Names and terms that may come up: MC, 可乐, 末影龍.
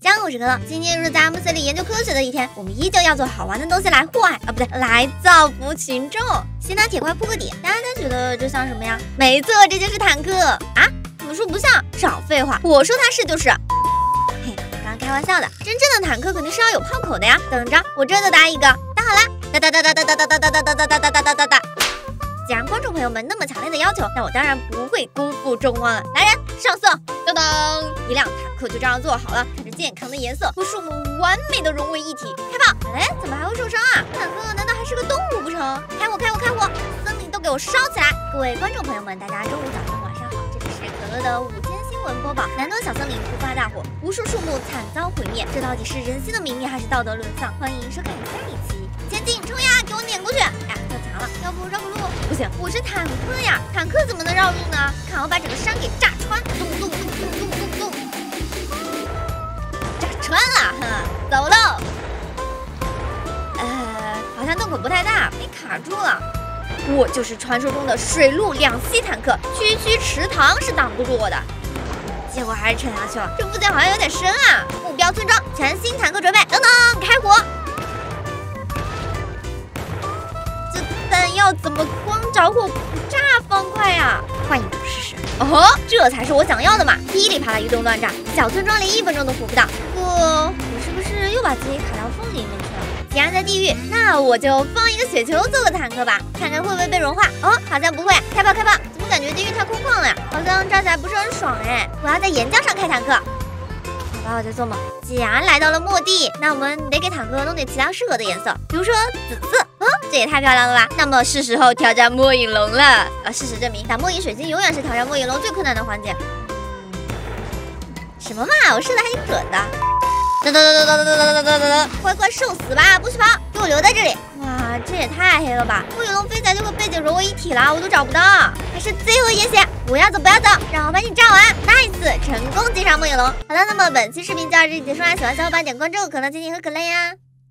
江湖时刻乐，今天是咱们 MC 里研究科学的一天，我们依旧要做好玩的东西来祸害啊，不对，来造福群众。先拿铁块铺个底，大家觉得这像什么呀？没错，这就是坦克啊！你们说不像？少废话，我说它是就是。嘿，我刚开玩笑的，真正的坦克肯定是要有炮口的呀。等着，我这就搭一个，搭好了，哒哒哒哒哒哒哒哒哒哒哒哒哒哒哒哒。既然观众朋友们那么强烈的要求，那我当然不会辜负众望了。来人，上色！噔噔，一辆坦克就这样做好了。 健康的颜色和树木完美的融为一体，开炮！哎，怎么还会受伤啊？坦克难道还是个动物不成？开火，开火，开火！森林都给我烧起来！各位观众朋友们，大家中午、早上、晚上好，这里是可乐的午间新闻播报。南端小森林突发大火，无数树木惨遭毁灭，这到底是人性的泯灭还是道德沦丧？欢迎收看下一期，前进，冲呀！给我碾过去！哎，撞墙了，要不绕个路？不行，我是坦克呀，坦克怎么能绕路呢？看我把整个山给炸穿！咚咚咚咚咚咚咚！ 穿了，哼，走喽。好像洞口不太大，被卡住了。我就是传说中的水陆两栖坦克，区区池塘是挡不住我的。结果还是沉下去了。这附近好像有点深啊！目标村庄，全新坦克准备，等等，开火！这弹药怎么光着火不炸方块呀？换一种试试。哦，这才是我想要的嘛！噼里啪啦一顿乱炸，小村庄连1分钟都活不到。 我是不是又把自己卡到缝里面去了？既然在地狱，那我就放一个雪球做个坦克吧，看看会不会被融化。哦，好像不会。开炮，开炮！怎么感觉地狱太空旷了呀？好像炸起来不是很爽哎。我要在岩浆上开坦克。好吧，我在做梦。既然来到了末地，那我们得给坦克弄点其他适合的颜色，比如说紫色。啊，这也太漂亮了吧！那么是时候挑战末影龙了。事实证明，打末影水晶永远是挑战末影龙最困难的环节。什么嘛，我射的还挺准的。 哒哒哒哒哒哒哒哒哒哒！乖乖受死吧！不许跑，给我留在这里！哇，这也太黑了吧！末影龙飞起来就会背景融为一体了，我都找不到。还是最后一眼血，不要走，不要走，让我把你炸完 ！nice， 成功击杀末影龙。好了，那么本期视频就到这里结束啦，喜欢小伙伴点关注，可乐、静静和可乐呀。